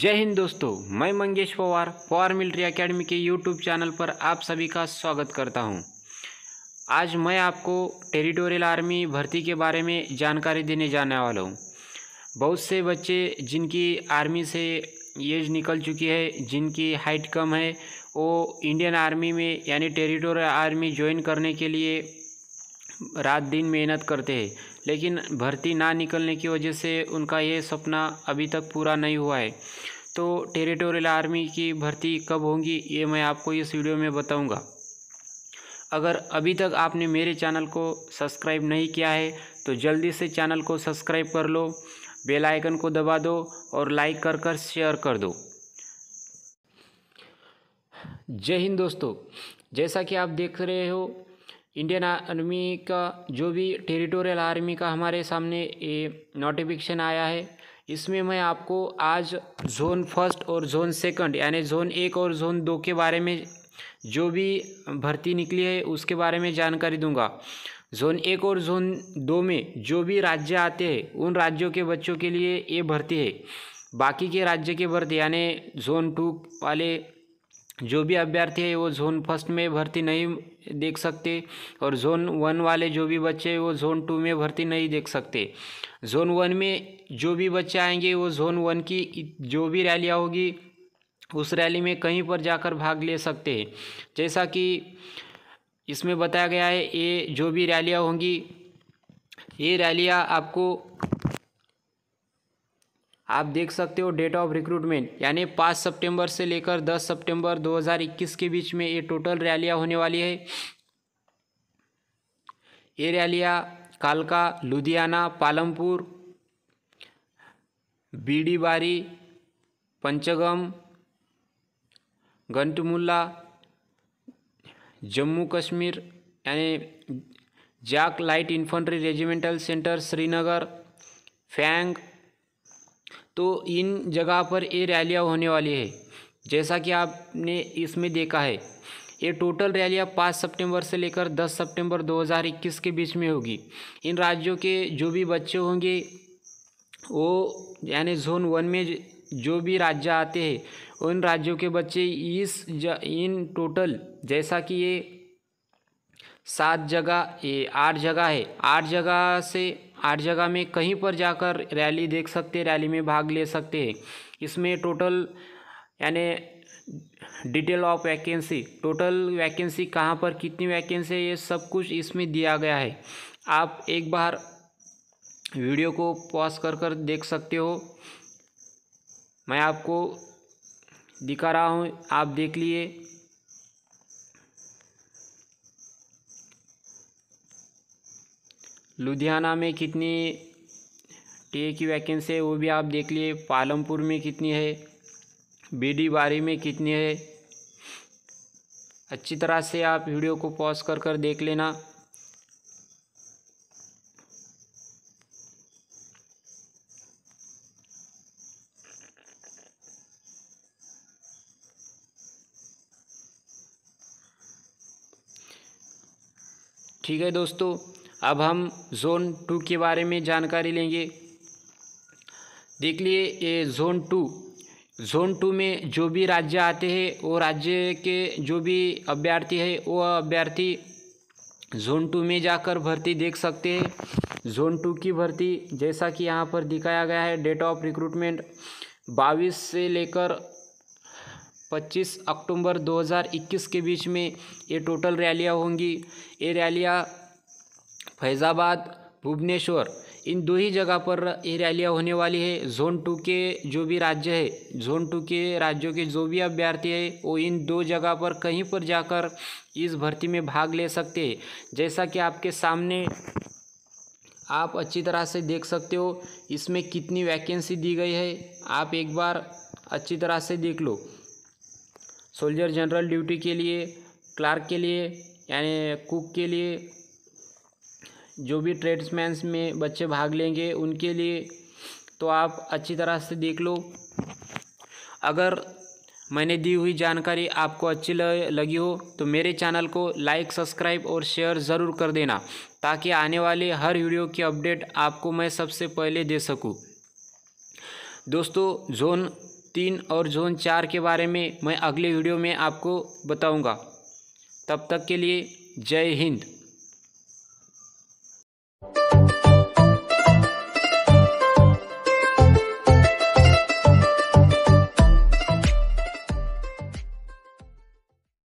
जय हिंद दोस्तों, मैं Mangesh Pawar power military academy के YouTube चैनल पर आप सभी का स्वागत करता हूं। आज मैं आपको टेरिटोरियल आर्मी भर्ती के बारे में जानकारी देने जाने वाला हूं। बहुत से बच्चे जिनकी आर्मी से एज निकल चुकी है, जिनकी हाइट कम है, वो इंडियन आर्मी में यानी टेरिटोरियल आर्मी ज्वाइन करने के लिए रात दिन मेहनत करते हैं, लेकिन भर्ती ना निकलने की वजह से उनका ये सपना अभी तक पूरा नहीं हुआ है। तो टेरिटोरियल आर्मी की भर्ती कब होगी ये मैं आपको इस वीडियो में बताऊंगा। अगर अभी तक आपने मेरे चैनल को सब्सक्राइब नहीं किया है तो जल्दी से चैनल को सब्सक्राइब कर लो, बेल आइकन को दबा दो और लाइक कर शेयर कर दो। जय हिंद दोस्तों, जैसा कि आप देख रहे हो इंडियन आर्मी का जो भी टेरिटोरियल आर्मी का हमारे सामने ये नोटिफिकेशन आया है, इसमें मैं आपको आज जोन फर्स्ट और जोन सेकंड यानी जोन एक और जोन दो के बारे में जो भी भर्ती निकली है उसके बारे में जानकारी दूंगा। जोन एक और जोन दो में जो भी राज्य आते हैं उन राज्यों के बच्चों के लिए ये भर्ती है। बाकी के राज्य के भर्ती यानी जोन टू वाले जो भी अभ्यर्थी है वो जोन फर्स्ट में भर्ती नहीं देख सकते, और जोन वन वाले जो भी बच्चे हैं वो जोन टू में भर्ती नहीं देख सकते। जोन वन में जो भी बच्चे आएंगे वो जोन वन की जो भी रैलियाँ होगी उस रैली में कहीं पर जाकर भाग ले सकते हैं। जैसा कि इसमें बताया गया है, ये जो भी रैलियाँ होंगी ये रैलियाँ आपको आप देख सकते हो। डेट ऑफ रिक्रूटमेंट यानी 5 सितंबर से लेकर 10 सितंबर 2021 के बीच में ये टोटल रैलियाँ होने वाली है। ये रैलियाँ कालका, लुधियाना, पालमपुर, बीडीबारी, पंचगम, गंटमुल्ला, जम्मू कश्मीर यानी JAK light infantry regimental centre Srinagar, फैंग, तो इन जगह पर ये रैलियाँ होने वाली है। जैसा कि आपने इसमें देखा है, ये टोटल रैलियाँ 5 सितंबर से लेकर 10 सितंबर 2021 के बीच में होगी। इन राज्यों के जो भी बच्चे होंगे वो यानी जोन वन में जो भी राज्य आते हैं उन राज्यों के बच्चे इन टोटल जैसा कि ये 8 जगह है, 8 जगह में कहीं पर जाकर रैली देख सकते, रैली में भाग ले सकते हैं। इसमें टोटल यानी detail of vacancy, total vacancy कहाँ पर कितनी वैकेंसी है ये सब कुछ इसमें दिया गया है। आप एक बार वीडियो को पॉज कर देख सकते हो, मैं आपको दिखा रहा हूँ, आप देख लिए। लुधियाना में कितनी टीए की वैकेंसी है वो भी आप देख लिए, पालमपुर में कितनी है, बीडीबारी में कितनी है। अच्छी तरह से आप वीडियो को पॉज कर देख लेना। ठीक है दोस्तों, अब हम जोन टू के बारे में जानकारी लेंगे। देख लिए ये जोन टू में जो भी राज्य आते हैं वो राज्य के जो भी अभ्यर्थी है वो अभ्यर्थी जोन टू में जाकर भर्ती देख सकते हैं। जोन टू की भर्ती जैसा कि यहाँ पर दिखाया गया है, डेट ऑफ रिक्रूटमेंट 22 से लेकर 25 अक्टूबर 2021 के बीच में ये टोटल रैलियाँ होंगी। ये रैलियाँ फैज़ाबाद, भुवनेश्वर, इन दो ही जगह पर ये रैलियाँ होने वाली है। जोन टू के जो भी राज्य है, जोन टू के राज्यों के जो भी अभ्यर्थी है वो इन दो जगह पर कहीं पर जाकर इस भर्ती में भाग ले सकते हैं। जैसा कि आपके सामने आप अच्छी तरह से देख सकते हो, इसमें कितनी वैकेंसी दी गई है आप एक बार अच्छी तरह से देख लो। सोल्जर जनरल ड्यूटी के लिए, क्लार्क के लिए यानी कुक के लिए, जो भी ट्रेड्समैन्स में बच्चे भाग लेंगे उनके लिए, तो आप अच्छी तरह से देख लो। अगर मैंने दी हुई जानकारी आपको अच्छी लगी हो तो मेरे चैनल को लाइक, सब्सक्राइब और शेयर ज़रूर कर देना, ताकि आने वाले हर वीडियो की अपडेट आपको मैं सबसे पहले दे सकूं। दोस्तों, जोन 3 और जोन 4 के बारे में मैं अगले वीडियो में आपको बताऊंगा। तब तक के लिए जय हिंद।